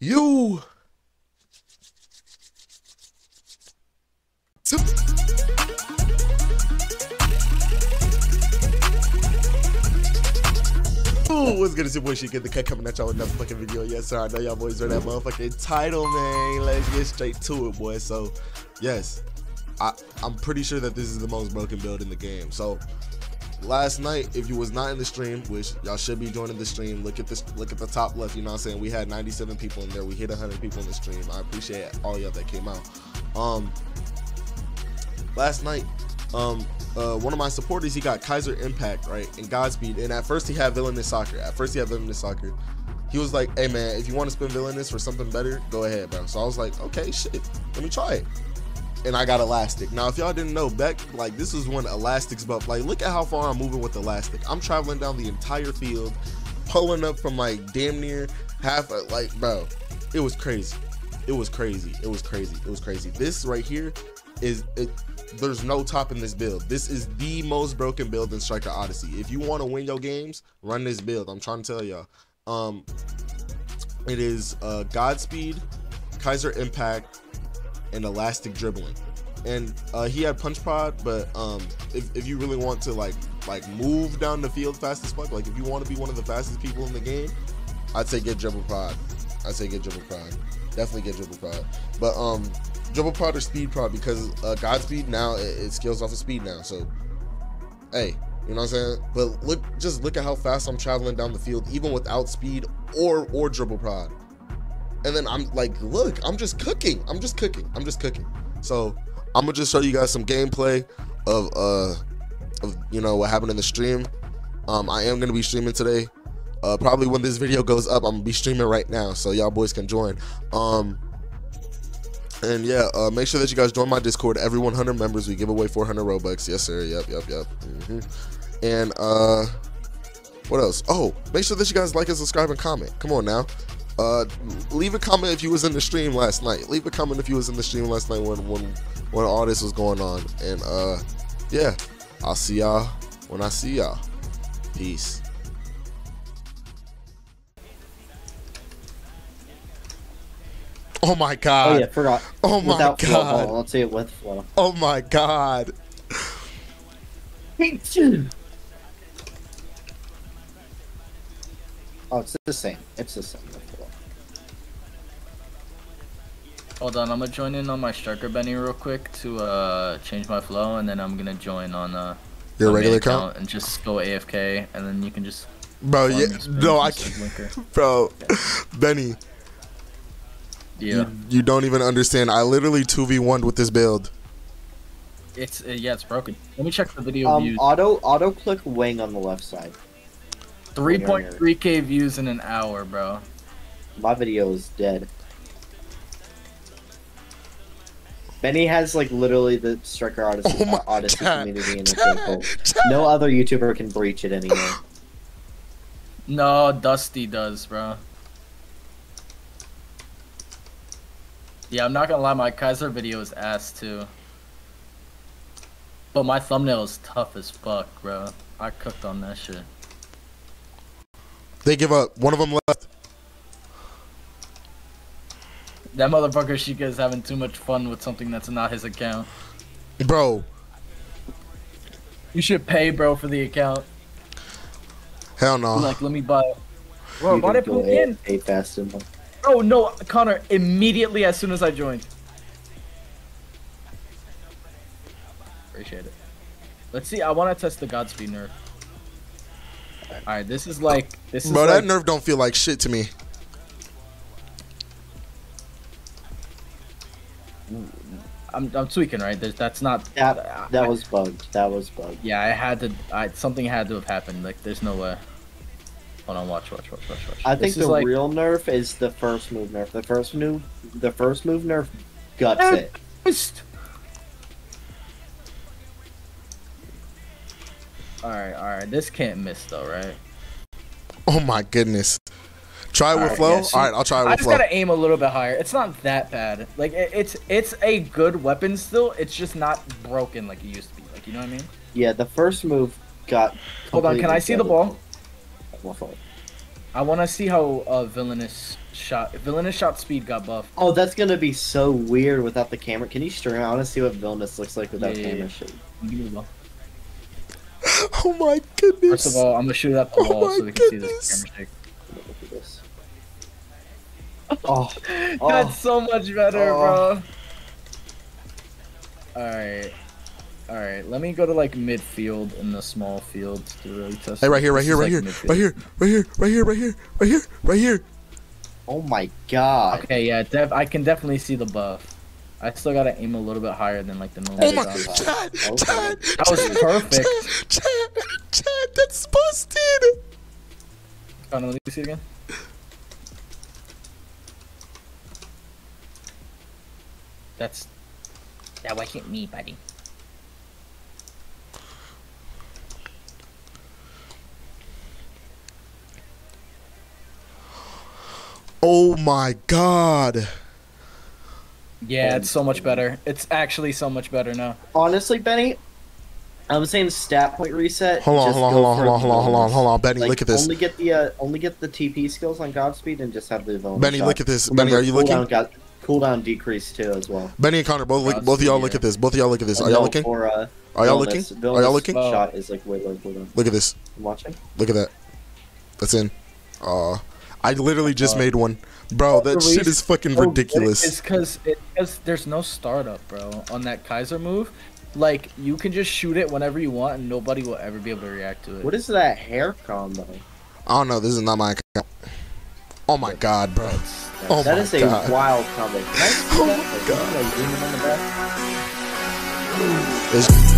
You. What's good, it's your boy Sheik, the cut coming at y'all with another fucking video. Yes sir, I know y'all boys read that motherfucking title, man. Let's get straight to it, boy. So yes, I'm pretty sure that this is the most broken build in the game. So last night, if you was not in the stream, which y'all should be joining the stream, look at the top left, you know what I'm saying? We had 97 people in there. We hit 100 people in the stream. I appreciate all y'all that came out. Last night, one of my supporters, he got Kaiser Impact, right, and Godspeed, and at first he had Villainous Soccer. He was like, hey man, if you want to spin Villainous for something better, go ahead, bro. So I was like, okay, shit, let me try it. And I got Elastic. Now, if y'all didn't know, back, like, this is when Elastic's buff. Like, look at how far I'm moving with Elastic. I'm traveling down the entire field, pulling up from, like, damn near half, like, bro, it was crazy. This right here is, there's no top in this build. This is the most broken build in Striker Odyssey. If you want to win your games, run this build. I'm trying to tell y'all. It is Godspeed, Kaiser Impact, and Elastic Dribbling, and he had Punch Pod. But if you really want to like move down the field fast as fuck, like if you want to be one of the fastest people in the game, I'd say get Dribble Prod. Definitely get Dribble Prod. But Dribble Prod or Speed Prod, because Godspeed now it scales off of speed now. So hey, you know what I'm saying? But just look at how fast I'm traveling down the field, even without speed or Dribble Prod. And then I'm like, look, I'm just cooking. So I'm gonna just show you guys some gameplay of you know what happened in the stream. I am gonna be streaming today. Probably when this video goes up, I'm gonna be streaming right now, so y'all boys can join. And yeah, make sure that you guys join my Discord. Every 100 members, we give away 400 Robux. Yes sir. Yep. And what else? Oh, make sure that you guys like and subscribe and comment. Come on now. Leave a comment if you was in the stream last night. Leave a comment if you was in the stream last night when all this was going on. And yeah, I'll see y'all when I see y'all. Peace. Oh my god. Oh yeah, forgot. Oh my god. Flow ball. I'll see it with flow. Oh my god. Oh, it's the same. It's the same. Hold on, I'm gonna join in on my striker Benny real quick to change my flow, and then I'm gonna join on your regular account and just go AFK, and then you can just. Bro, yeah, no, I can't. Bro, yeah. Benny. Yeah. You don't even understand. I literally 2v1'd with this build. It's yeah, it's broken. Let me check the video views. Auto click wing on the left side. 3.3k views in an hour, bro. My video is dead. Benny has like literally the Striker Odyssey, Odyssey community in his circle. No other YouTuber can breach it anyway. No, Dusty does, bro. Yeah, I'm not gonna lie, my Kaiser video is ass too. But my thumbnail is tough as fuck, bro. I cooked on that shit. They give up. One of them left. That motherfucker Sheikah is having too much fun with something that's not his account. Bro. You should pay, bro, for the account. Hell no. Like, let me buy it. Bro, bought it in. Pay fast enough. Oh, no, Connor, immediately as soon as I joined. Appreciate it. Let's see, I want to test the Godspeed nerf. Alright, this is like... this is bro, like, that nerf don't feel like shit to me. I'm tweaking, right? That's not that was bugged. Yeah, I had to. Something had to have happened. Like, there's no way. Hold on, watch. I think the real nerf is the first move nerf. The first move nerf guts it. All right. This can't miss though, right? Oh my goodness. Try it with flow? Yeah, all right, I'll try it with flow. I just gotta aim a little bit higher. It's not that bad. Like, it's a good weapon still. It's just not broken like it used to be. Like, you know what I mean? Yeah, the first move got... Hold on, can I see the ball? I want to see how villainous shot speed got buffed. Oh, that's gonna be so weird without the camera. Can you stream? I want to see what villainous looks like without camera. Yeah. Oh my goodness! First of all, I'm gonna shoot it at the wall so they can see this camera shake. Oh, oh, that's so much better, bro. All right. Let me go to like midfield in the small fields to really test. Hey, right here. Oh my god. Okay, yeah, I can definitely see the buff. I still gotta aim a little bit higher than like the normal. Oh my god, that was perfect. Chad, that's busted. Oh no, let me see it again. That wasn't me, buddy. Oh my god. Yeah, it's so much better. It's actually so much better now. Honestly, Benny, I'm saying stat point reset. Hold on, Benny, like, look at this. Only get the TP skills on Godspeed and just have the villain. Benny, look at this. Benny, are you looking? Cooldown decrease too as well. Benny and Connor, both of y'all look at this. Are y'all looking? Are y'all looking? Shot is like way low cooldown. Look at this. I'm watching. Look at that. That's in. I literally just made one. Bro, that shit is fucking ridiculous. It's because there's no startup, bro, on that Kaiser move. Like, you can just shoot it whenever you want, and nobody will ever be able to react to it. What is that hair combo? I don't know. This is not my account. Oh my god, bro. Oh my god. That is a wild combo. Oh my god.